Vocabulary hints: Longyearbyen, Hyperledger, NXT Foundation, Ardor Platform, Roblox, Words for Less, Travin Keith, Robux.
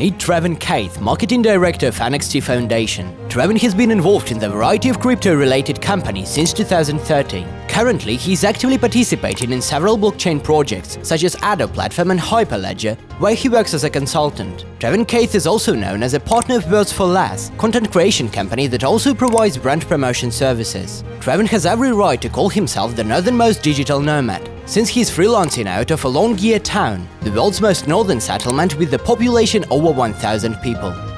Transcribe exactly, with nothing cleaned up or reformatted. Meet Travin Keith, Marketing Director of N X T Foundation. Travin has been involved in the variety of crypto-related companies since two thousand thirteen. Currently, he is actively participating in several blockchain projects, such as Ardor Platform and Hyperledger, where he works as a consultant. Travin Keith is also known as a partner of Words for Less, content creation company that also provides brand promotion services. Travin has every right to call himself the northernmost digital nomad, since he is freelancing out of a Longyearbyen town, the world's most northern settlement with a population over one thousand people.